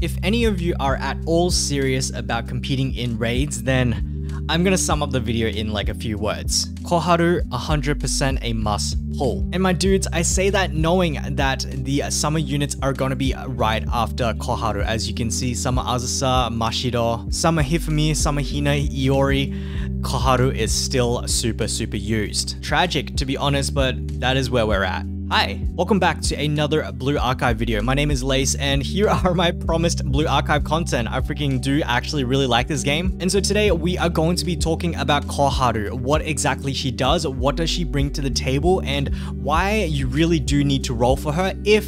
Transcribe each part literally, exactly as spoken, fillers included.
If any of you are at all serious about competing in raids, then I'm gonna sum up the video in like a few words. Koharu, one hundred percent a must pull. And my dudes, I say that knowing that the summer units are gonna be right after Koharu. As you can see, summer Azusa, Mashiro, summer Hifumi, summer Hina, Iori, Koharu is still super, super used. Tragic, to be honest, but that is where we're at. Hi, welcome back to another Blue Archive video. My name is Lace and here are my promised Blue Archive content. I freaking do actually really like this game. And so today we are going to be talking about Koharu, what exactly she does, what does she bring to the table, and why you really do need to roll for her if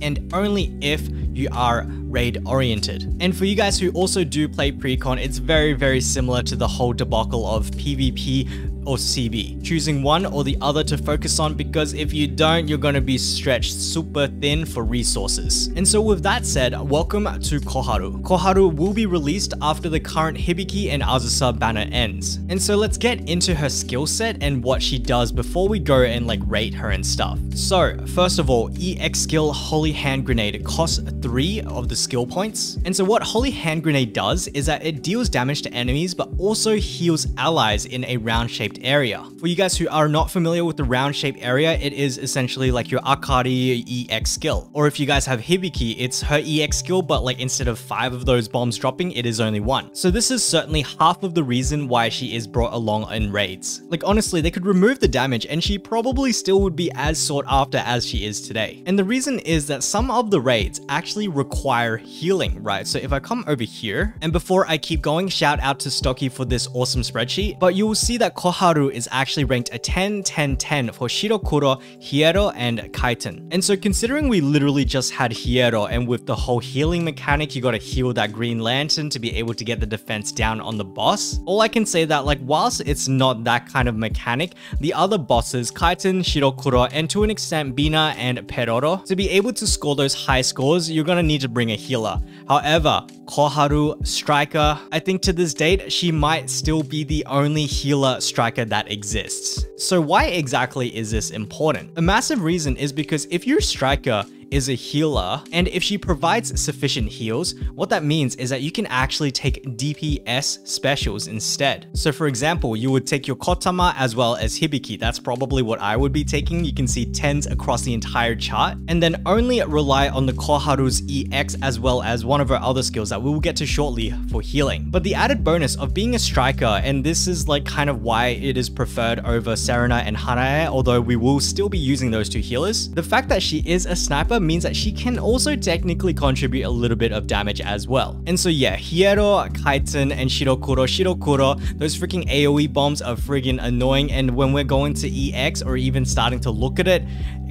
and only if you are raid oriented. And for you guys who also do play pre-con, it's very, very similar to the whole debacle of PvP or C B. Choosing one or the other to focus on, because if you don't, you're gonna be stretched super thin for resources. And so with that said, welcome to Koharu. Koharu will be released after the current Hibiki and Azusa banner ends. And so let's get into her skill set and what she does before we go and like rate her and stuff. So first of all, E X skill Holy Hand Grenade costs three of the skill points. And so what Holy Hand Grenade does is that it deals damage to enemies, but also heals allies in a round shape area. For you guys who are not familiar with the round shape area, it is essentially like your Akari E X skill. Or if you guys have Hibiki, it's her E X skill, but like instead of five of those bombs dropping, it is only one. So this is certainly half of the reason why she is brought along in raids. Like honestly, they could remove the damage and she probably still would be as sought after as she is today. And the reason is that some of the raids actually require healing, right? So if I come over here, and before I keep going, shout out to Stokkie for this awesome spreadsheet, but you will see that Koharu Koharu is actually ranked a ten ten ten for Shirokuro, Hiero, and Kaiten. And so considering we literally just had Hiero, and with the whole healing mechanic, you gotta heal that Green Lantern to be able to get the defense down on the boss. All I can say that like whilst it's not that kind of mechanic, the other bosses, Kaiten, Shirokuro, and to an extent Bina and Peroro, to be able to score those high scores, you're gonna need to bring a healer. However, Koharu, Striker, I think to this date, she might still be the only healer striker that exists. So why exactly is this important? A massive reason is because if your striker is a healer, and if she provides sufficient heals, what that means is that you can actually take D P S specials instead. So for example, you would take your Kotama as well as Hibiki. That's probably what I would be taking. You can see tens across the entire chart, and then only rely on the Koharu's E X as well as one of her other skills that we will get to shortly for healing. But the added bonus of being a striker, and this is like kind of why it is preferred over Serena and Hanae, although we will still be using those two healers, the fact that she is a sniper means that she can also technically contribute a little bit of damage as well. And so yeah, Hiero, Kaiten, and Shirokuro. Shirokuro, those freaking AoE bombs are friggin' annoying, and when we're going to E X or even starting to look at it,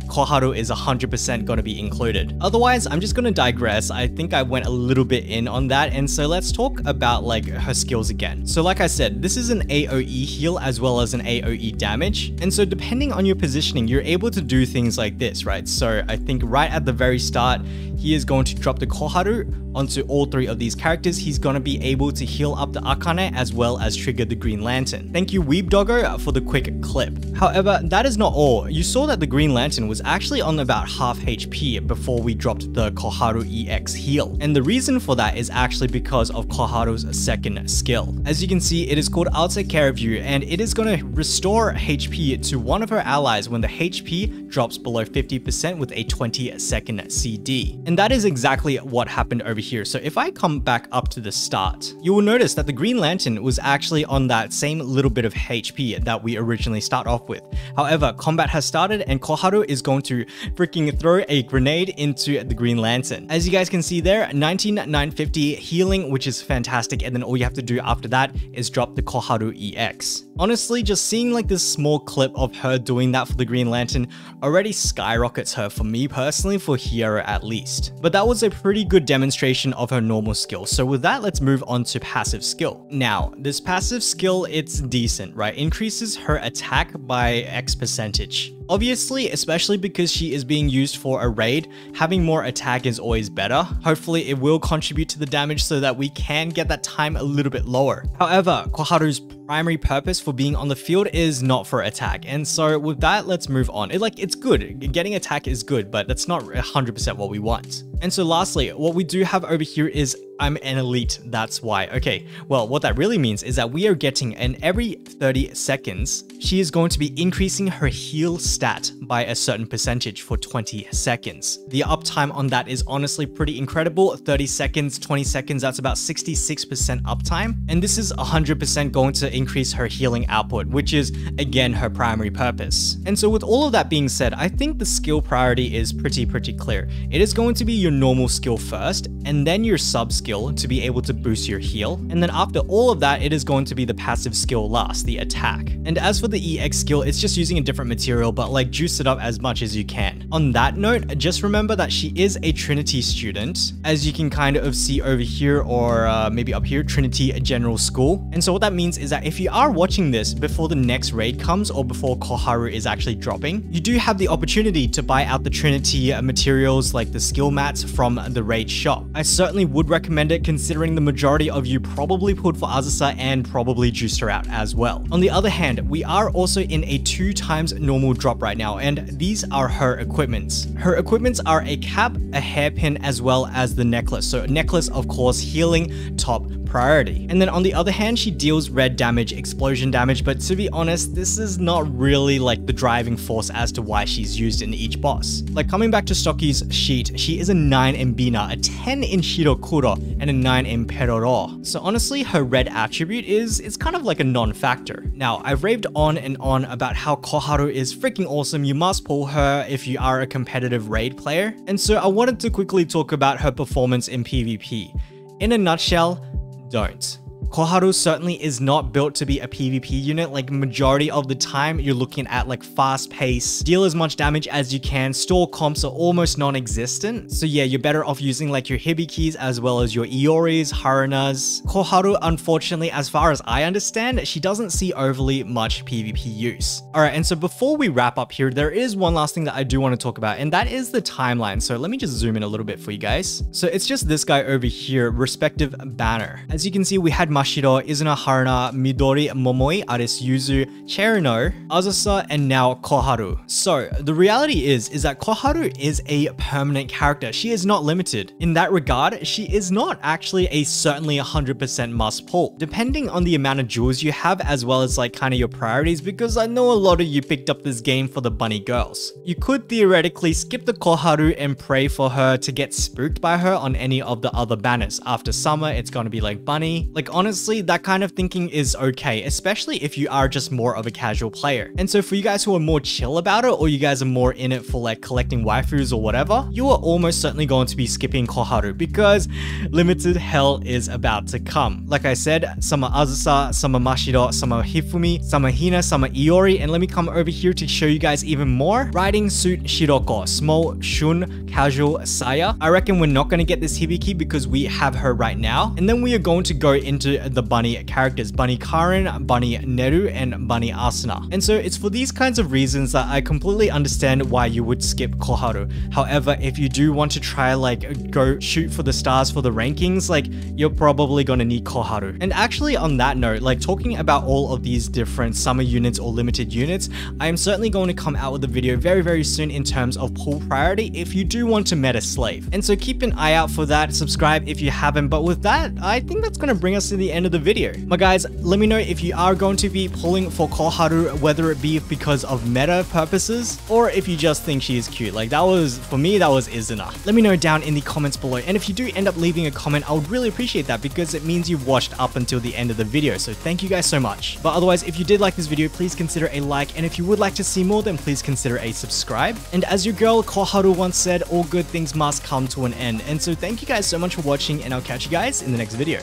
Koharu is one hundred percent going to be included. Otherwise, I'm just going to digress. I think I went a little bit in on that, and so let's talk about like her skills again. So like I said, this is an AoE heal as well as an AoE damage, and so depending on your positioning, you're able to do things like this, right? So I think right at the very start, he is going to drop the Koharu onto all three of these characters. He's going to be able to heal up the Akane as well as trigger the Green Lantern. Thank you, Weeb Doggo, for the quick clip. However, that is not all. You saw that the Green Lantern was actually on about half H P before we dropped the Koharu E X heal. And the reason for that is actually because of Koharu's second skill. As you can see, it is called I'll Take Care of You, and it is going to restore H P to one of her allies when the H P drops below fifty percent with a twenty second C D. And that is exactly what happened over here. So if I come back up to the start, you will notice that the Green Lantern was actually on that same little bit of H P that we originally start off with. However, combat has started and Koharu is going to freaking throw a grenade into the Green Lantern. As you guys can see there, nineteen nine fifty healing, which is fantastic. And then all you have to do after that is drop the Koharu E X. Honestly, just seeing like this small clip of her doing that for the Green Lantern already skyrockets her for me personally, for Hiero at least. But that was a pretty good demonstration of her normal skill. So with that, let's move on to passive skill. Now, this passive skill, it's decent, right? Increases her attack by X percentage. Obviously, especially because she is being used for a raid, having more attack is always better. Hopefully, it will contribute to the damage so that we can get that time a little bit lower. However, Koharu's primary purpose for being on the field is not for attack. And so with that, let's move on. It, like, it's good. Getting attack is good, but that's not one hundred percent what we want. And so lastly, what we do have over here is I'm an elite, that's why. Okay, well, what that really means is that we are getting an every thirty seconds, she is going to be increasing her heal stat by a certain percentage for twenty seconds. The uptime on that is honestly pretty incredible. thirty seconds, twenty seconds, that's about sixty-six percent uptime. And this is one hundred percent going to increase her healing output, which is, again, her primary purpose. And so with all of that being said, I think the skill priority is pretty, pretty clear. It is going to be your normal skill first, and then your sub skill to be able to boost your heal, and then after all of that, it is going to be the passive skill last, the attack. And as for the E X skill, it's just using a different material, but like juice it up as much as you can. On that note, just remember that she is a Trinity student, as you can kind of see over here, or uh, maybe up here, Trinity General School. And so what that means is that if you are watching this before the next raid comes, or before Koharu is actually dropping, you do have the opportunity to buy out the Trinity materials, like the skill mats, from the raid shop. I certainly would recommend it, considering the majority of you probably pulled for Azusa and probably juiced her out as well. On the other hand, we are also in a two times normal drop right now, and these are her equipments. Her equipments are a cap, a hairpin, as well as the necklace. So necklace, of course, healing, top priority. And then on the other hand, she deals red damage, explosion damage, but to be honest, this is not really like the driving force as to why she's used in each boss. Like, coming back to Stokkie's sheet, she is a nine in Bina, a ten in Shirokuro, and a nine in Peroro. So honestly, her red attribute is, it's kind of like a non-factor. Now, I've raved on and on about how Koharu is freaking awesome. You must pull her if you are a competitive raid player. And so I wanted to quickly talk about her performance in PvP. In a nutshell, don't. Koharu certainly is not built to be a PvP unit. Like, majority of the time, you're looking at like fast pace, deal as much damage as you can, stall comps are almost non-existent. So yeah, you're better off using like your Hibikis as well as your Ioris, Harunas. Koharu, unfortunately, as far as I understand, she doesn't see overly much PvP use. All right, and so before we wrap up here, there is one last thing that I do want to talk about, and that is the timeline. So let me just zoom in a little bit for you guys. So it's just this guy over here, respective banner. As you can see, we had my Mashiro, Izuna, Haruna, Midori, Momoi, Aris, Yuzu, Cherino, Azusa, and now Koharu. So the reality is, is that Koharu is a permanent character. She is not limited. In that regard, she is not actually a certainly one hundred percent must pull, depending on the amount of jewels you have, as well as like kind of your priorities, because I know a lot of you picked up this game for the bunny girls. You could theoretically skip the Koharu and pray for her to get spooked by her on any of the other banners. After summer, it's going to be like bunny. Like, honestly, Honestly, that kind of thinking is okay, especially if you are just more of a casual player. And so for you guys who are more chill about it, or you guys are more in it for like collecting waifus or whatever, you are almost certainly going to be skipping Koharu, because limited hell is about to come. Like I said, some are Azusa, some are Mashiro, some are Hifumi, some are Hina, some are Iori, and let me come over here to show you guys even more. Riding suit Shiroko, small, Shun, casual, Saya. I reckon we're not going to get this Hibiki because we have her right now. And then we are going to go into the bunny characters, bunny Karin, bunny Neru, and bunny Asuna. And so it's for these kinds of reasons that I completely understand why you would skip Koharu. However, if you do want to try like go shoot for the stars for the rankings, like, you're probably gonna need Koharu. And actually, on that note, like, talking about all of these different summer units or limited units, I am certainly going to come out with a video very, very soon in terms of pull priority if you do want to meta slave. And so keep an eye out for that, subscribe if you haven't. But with that, I think that's gonna bring us to the end of the video. My guys, let me know if you are going to be pulling for Koharu, whether it be because of meta purposes, or if you just think she is cute. Like, that was, for me, that was Izuna. Let me know down in the comments below, and if you do end up leaving a comment, I would really appreciate that, because it means you've watched up until the end of the video. So thank you guys so much. But otherwise, if you did like this video, please consider a like, and if you would like to see more, then please consider a subscribe. And as your girl Koharu once said, all good things must come to an end. And so thank you guys so much for watching, and I'll catch you guys in the next video.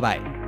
Bye-bye.